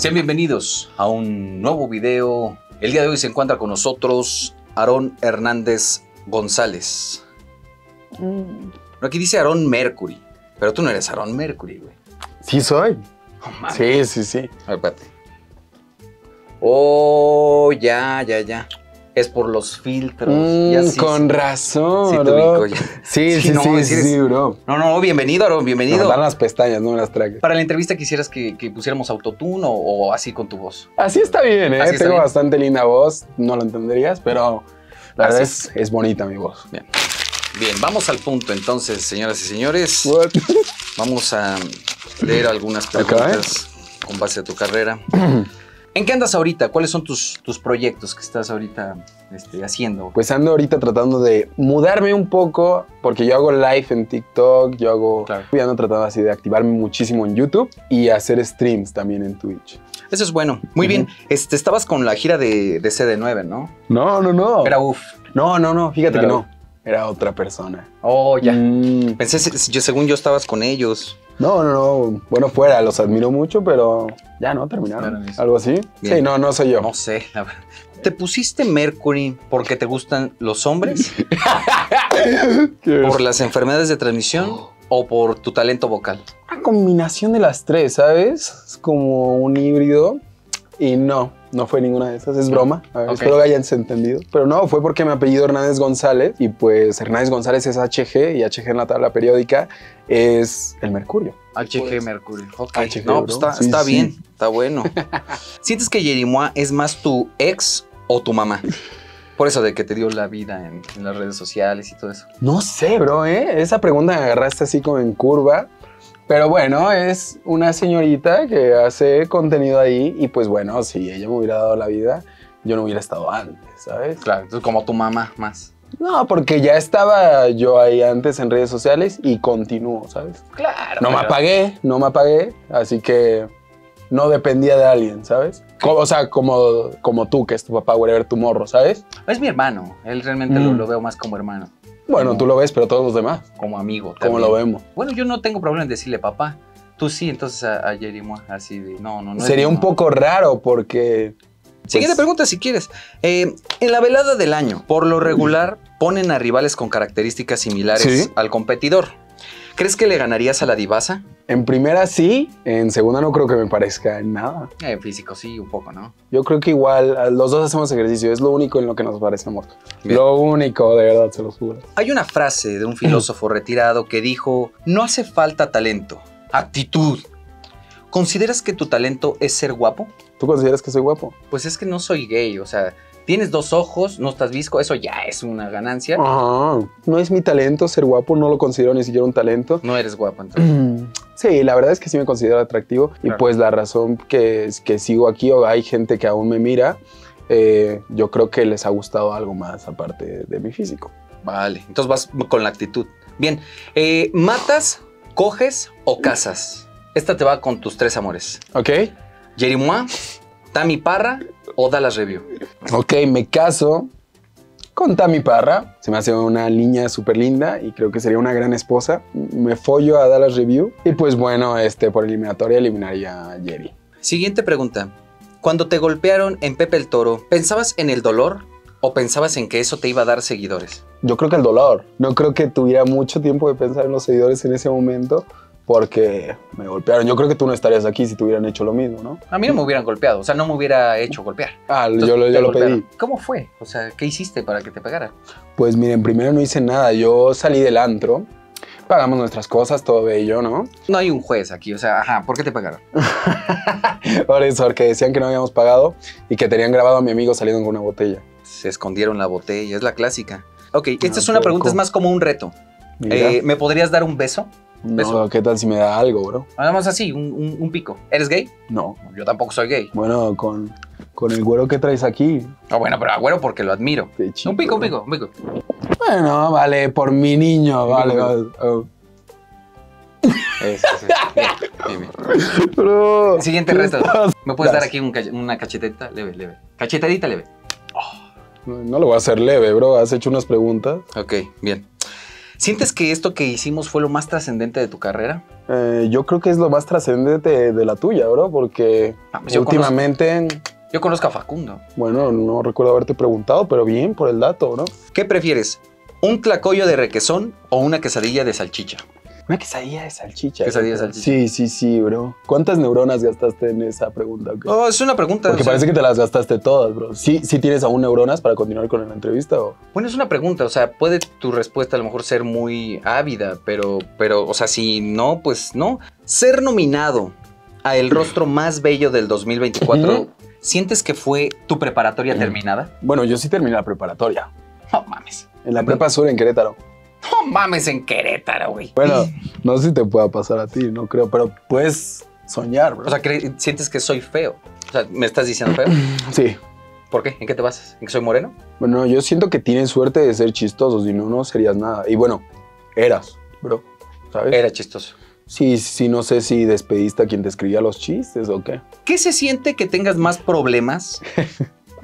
Sean bienvenidos a un nuevo video. El día de hoy se encuentra con nosotros Aarón Hernández González. No, aquí dice Aarón Mercury, pero tú no eres Aarón Mercury, güey. Sí soy. Oh, sí. A ver, espérate. Oh, ya. Es por los filtros. Con razón. Sí, te ubico ya. Sí, bro. No, bienvenido, Aarón, bienvenido. Nos dan las pestañas, no me las tragues. Para la entrevista, ¿quisieras que pusiéramos autotune o así con tu voz? Así está bien, ¿eh? Tengo bastante linda voz, no lo entenderías, pero la verdad es bonita mi voz. Bien, vamos al punto entonces, señoras y señores. Vamos a leer algunas preguntas con base a tu carrera. ¿En qué andas ahorita? ¿Cuáles son tus proyectos que estás ahorita haciendo? Pues ando ahorita tratando de mudarme un poco, porque yo hago live en TikTok, yo ando tratando así de activarme muchísimo en YouTube y hacer streams también en Twitch. Eso es bueno. Muy bien. Estabas con la gira de CD9, ¿no? No. Era Uf. No, fíjate que no. Era otra persona. Oh, ya. Pensé, según yo, estabas con ellos. No. Bueno, fuera, los admiro mucho, pero ya no, terminaron. ¿Algo así? Bien. Sí, no soy yo. No sé, la verdad. ¿Te pusiste Mercury porque te gustan los hombres? ¿Por las enfermedades de transmisión o por tu talento vocal? Una combinación de las tres, ¿sabes? Es como un híbrido y no fue ninguna de esas, es broma. A ver, espero que hayan entendido. Pero no, fue porque mi apellido Hernández González y pues Hernández González es HG y HG en la tabla periódica es el mercurio. HG Mercurio. HG, no, pues está bien, está bueno. ¿Sientes que Yeri Mua es más tu ex o tu mamá? Por eso de que te dio la vida en las redes sociales y todo eso. No sé, bro, esa pregunta me agarraste así como en curva. Pero bueno, es una señorita que hace contenido ahí y pues bueno, si ella me hubiera dado la vida, yo no hubiera estado antes, ¿sabes? Claro, entonces como tu mamá más. No, porque ya estaba yo ahí antes en redes sociales y continúo, ¿sabes? Claro. No me apagué, así que no dependía de alguien, ¿sabes? O sea, como tú, que es tu papá, whatever, tu morro, ¿sabes? Es mi hermano, él realmente lo veo más como hermano. Bueno, tú lo ves, pero todos los demás. Como amigo. Como lo vemos. Bueno, yo no tengo problema en decirle papá. Tú sí, entonces a Yeri Mua, así de... No. Sería un poco raro porque... Pues... Siguiente pregunta si quieres. En la velada del año, por lo regular, ponen a rivales con características similares al competidor. ¿Crees que le ganarías a la divaza? En primera sí, en segunda no creo que me parezca en nada. En físico sí, un poco, ¿no? Yo creo que igual los dos hacemos ejercicio, es lo único en lo que nos parecemos. Bien. Lo único, de verdad, se los juro. Hay una frase de un filósofo retirado que dijo, no hace falta talento, actitud. ¿Consideras que tu talento es ser guapo? ¿Tú consideras que soy guapo? Pues es que no soy gay, o sea... Tienes dos ojos, no estás visco, eso ya es una ganancia. Ah, no es mi talento ser guapo, no lo considero ni siquiera un talento. No eres guapo, entonces. Sí, la verdad es que sí me considero atractivo. Claro. Y pues la razón que es que sigo aquí, o hay gente que aún me mira, yo creo que les ha gustado algo más aparte de mi físico. Vale, entonces vas con la actitud. Bien, ¿matas, coges o casas? Esta te va con tus tres amores. Ok. Yeri Mua, Tami Parra... o Dallas Review. Ok, me caso con Tami Parra. Se me hace una niña súper linda y creo que sería una gran esposa. Me follo a Dallas Review y pues bueno, por eliminatoria eliminaría a Yeri. Siguiente pregunta. Cuando te golpearon en Pepe el Toro, ¿pensabas en el dolor o pensabas en que eso te iba a dar seguidores? Yo creo que el dolor. No creo que tuviera mucho tiempo de pensar en los seguidores en ese momento. Porque me golpearon. Yo creo que tú no estarías aquí si te hubieran hecho lo mismo, ¿no? A mí no me hubieran golpeado. O sea, no me hubiera hecho golpear. Ah, entonces, yo lo pedí. ¿Cómo fue? O sea, ¿qué hiciste para que te pegara? Pues miren, primero no hice nada. Yo salí del antro. Pagamos nuestras cosas, todo bello, ¿no? No hay un juez aquí. O sea, ajá, ¿por qué te pagaron? Por eso, porque decían que no habíamos pagado y que tenían grabado a mi amigo saliendo con una botella. Se escondieron la botella. Es la clásica. Ok, esta es una pregunta. Es más como un reto. ¿Me podrías dar un beso? No, ¿qué tal si me da algo, bro? Hagamos así, un pico. ¿Eres gay? No. Yo tampoco soy gay. Bueno, con el güero que traes aquí. No, bueno, pero a güero porque lo admiro. Chico, un pico. Bueno, vale, por mi niño, vale. Oh. Eso, sí. Bro, siguiente reto. ¿Me puedes dar aquí una cachetadita leve? Cachetadita leve. Oh. No lo voy a hacer leve, bro. Has hecho unas preguntas. Ok, bien. ¿Sientes que esto que hicimos fue lo más trascendente de tu carrera? Yo creo que es lo más trascendente de la tuya, bro, porque últimamente... Yo conozco a Facundo. Bueno, no recuerdo haberte preguntado, pero bien por el dato, ¿no? ¿Qué prefieres? ¿Un tlacoyo de requesón o una quesadilla de salchicha? Una quesadilla de salchicha. Quesadilla de salchicha. Sí, sí, sí, bro. ¿Cuántas neuronas gastaste en esa pregunta? Okay. Oh, es una pregunta. Porque parece que te las gastaste todas, bro. ¿Sí, sí tienes aún neuronas para continuar con la entrevista? ¿O? Bueno, es una pregunta. O sea, puede tu respuesta a lo mejor ser muy ávida, pero o sea, si no, pues no. Ser nominado a El Rostro Más Bello del 2024... ¿Sientes que fue tu preparatoria terminada? Bueno, yo sí terminé la preparatoria. No mames. En la prepa sur en Querétaro. No mames, en Querétaro, güey. Bueno, no sé si te pueda pasar a ti, no creo, pero puedes soñar, bro. O sea, ¿sientes que soy feo? O sea, ¿me estás diciendo feo? Sí. ¿Por qué? ¿En qué te basas? ¿En que soy moreno? Bueno, yo siento que tienes suerte de ser chistoso, si no, no serías nada. Y bueno, eras, bro, ¿sabes? Era chistoso. Sí, sí, no sé si despediste a quien te escribía los chistes o qué. ¿Qué se siente que tengas más problemas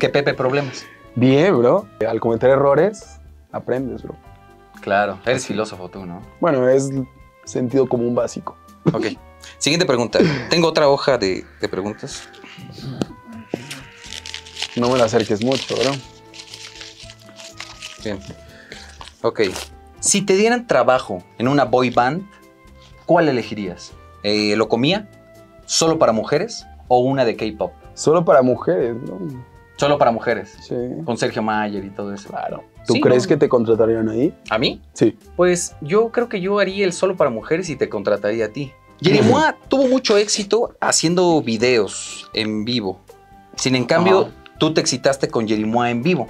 que Pepe Problemas? Bien, bro. Al cometer errores, aprendes, bro. Claro, eres filósofo tú, ¿no? Bueno, es sentido común básico. Ok. Siguiente pregunta. Tengo otra hoja de preguntas. No me la acerques mucho, bro. Bien. Ok. Si te dieran trabajo en una boy band, ¿cuál elegirías? ¿Locomía? ¿Solo para mujeres? ¿O una de K-pop? Solo para mujeres, ¿no? Solo para mujeres. Sí. Con Sergio Mayer y todo eso. Claro. ¿Tú crees que te contratarían ahí? ¿A mí? Sí. Pues yo creo que yo haría el solo para mujeres y te contrataría a ti. Yeri Mua tuvo mucho éxito haciendo videos en vivo. Sin en cambio, tú te excitaste con Yeri Mua en vivo.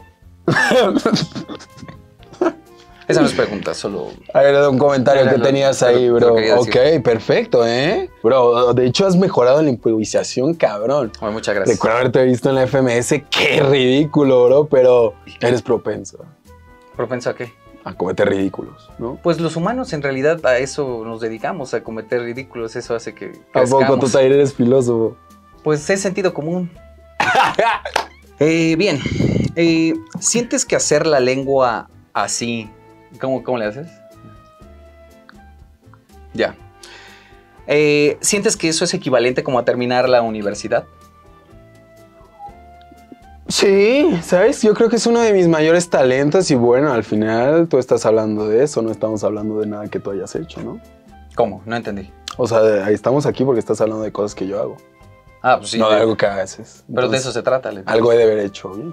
Esa no es pregunta, solo... A ver, un comentario que tenías ahí, bro. Ok, perfecto, ¿eh? Bro, de hecho has mejorado en la improvisación, cabrón. Bueno, muchas gracias. Recuerdo haberte visto en la FMS, qué ridículo, bro, pero eres propenso. ¿Propenso a qué? A cometer ridículos, ¿no? Pues los humanos en realidad a eso nos dedicamos, a cometer ridículos, eso hace que crezcamos. ¿A poco tú también eres filósofo? Pues es sentido común. Bien, ¿sientes que hacer la lengua así... ¿Cómo le haces? Ya. ¿Sientes que eso es equivalente como a terminar la universidad? Sí, ¿sabes? Yo creo que es uno de mis mayores talentos y bueno, al final tú estás hablando de eso, no estamos hablando de nada que tú hayas hecho, ¿no? ¿Cómo? No entendí. O sea, estamos aquí porque estás hablando de cosas que yo hago. Ah, pues sí. No de algo que haces. Pero entonces, de eso se trata. Algo he de haber hecho bien.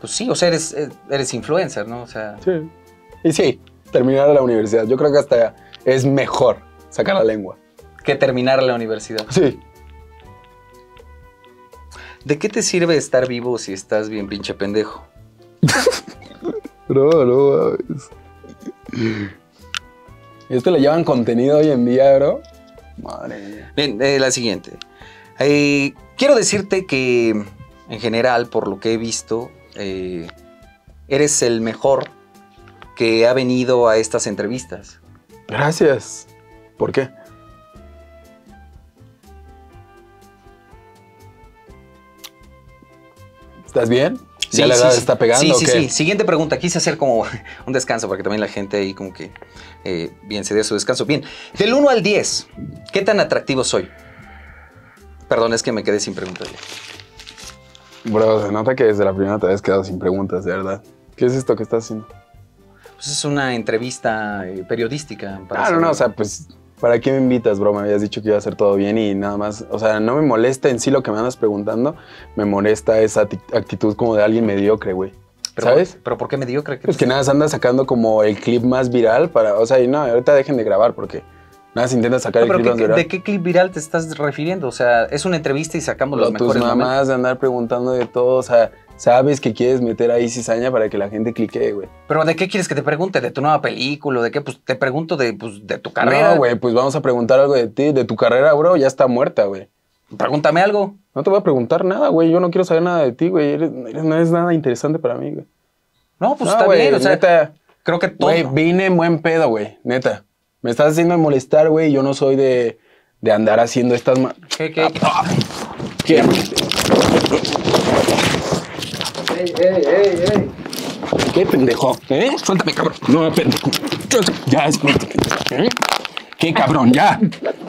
Pues sí, o sea, eres influencer, ¿no? O sea... Sí. Y sí, terminar la universidad. Yo creo que hasta es mejor sacar la lengua. Que terminar la universidad. Sí. ¿De qué te sirve estar vivo si estás bien pinche pendejo? Bro, no mames. ¿Esto le llevan contenido hoy en día, bro? Madre mía. Bien, la siguiente. Quiero decirte que, en general, por lo que he visto, eres el mejor... que ha venido a estas entrevistas. Gracias. ¿Por qué? ¿Estás bien? Sí, ¿Ya la edad está pegando? Sí, sí, sí. Siguiente pregunta. Quise hacer como un descanso para que también la gente ahí como que bien se dé su descanso. Bien. Del 1 al 10, ¿qué tan atractivo soy? Perdón, es que me quedé sin preguntas. Bro, se nota que desde la primera te habías quedado sin preguntas, de verdad. ¿Qué es esto que estás haciendo? Pues es una entrevista periodística. Ah, no, no, o sea, pues, ¿para qué me invitas, bro? Me habías dicho que iba a hacer todo bien y nada más. O sea, no me molesta en sí lo que me andas preguntando. Me molesta esa actitud como de alguien mediocre, güey. ¿Sabes? ¿Pero por qué mediocre? Pues que nada más andas sacando como el clip más viral para... O sea, y no, ahorita dejen de grabar porque... Nada más intentas sacar el clip más viral. ¿De qué clip viral te estás refiriendo? O sea, es una entrevista y sacamos los mejores momentos. Tus mamás de andar preguntando de todo, o sea... Sabes que quieres meter ahí cizaña para que la gente cliquee, güey. ¿Pero de qué quieres que te pregunte? ¿De tu nueva película? ¿De qué? Pues te pregunto de tu carrera. No, güey, pues vamos a preguntar algo de ti. De tu carrera, bro, ya está muerta, güey. Pregúntame algo. No te voy a preguntar nada, güey. Yo no quiero saber nada de ti, güey. No es nada interesante para mí, güey. No, pues no, está bien, o sea... Neta, creo que todo... Güey, vine en buen pedo, güey. Neta. Me estás haciendo molestar, güey. Yo no soy de andar haciendo estas... ¿Qué? ¡Ey, ey, ey, ey! ¿Qué pendejo? ¿Eh? Suéltame, cabrón. No, pendejo. Ya, espérate. ¿Eh? ¡Qué cabrón, ya!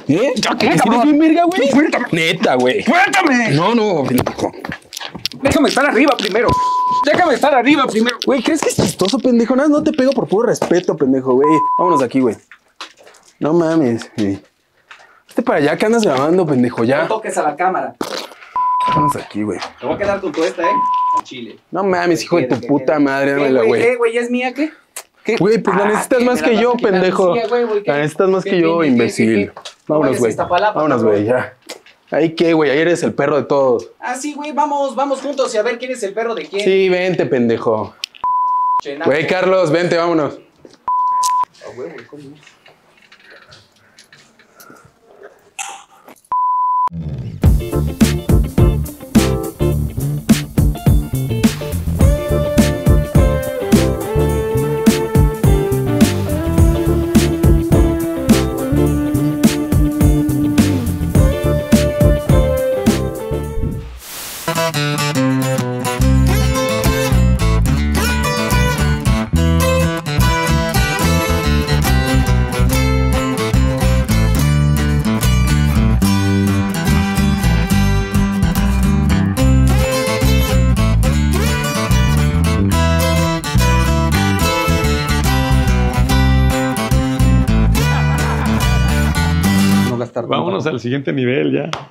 ¿Eh? ¿Ya qué, cabrón? ¿Eres bien verga, güey? ¡Suéltame! ¡Neta, güey! ¡Suéltame! No. Déjame estar arriba primero. Güey, ¿crees que es chistoso, pendejo? Nada, no te pego por puro respeto, pendejo, güey. Vámonos de aquí, güey. No mames, güey. Vete para allá que andas grabando, pendejo, ya. No toques a la cámara. Vámonos de aquí, güey. Te voy a quedar con tu esta, ¿eh? En Chile. No mames, hijo de tu puta madre, dámela, güey. ¿Qué, güey? ¿Ya es mía, qué? Güey, pues la necesitas más que yo, pendejo. La necesitas más que yo, imbécil. Vámonos, güey. Vámonos, güey, ya. Ahí qué, güey, ahí eres el perro de todos. Ah, sí, güey, vamos juntos y a ver quién es el perro de quién. Sí, vente, pendejo. Güey, Carlos, vente, vámonos. Ah, güey, ¿cómo? Vámonos al siguiente nivel ya.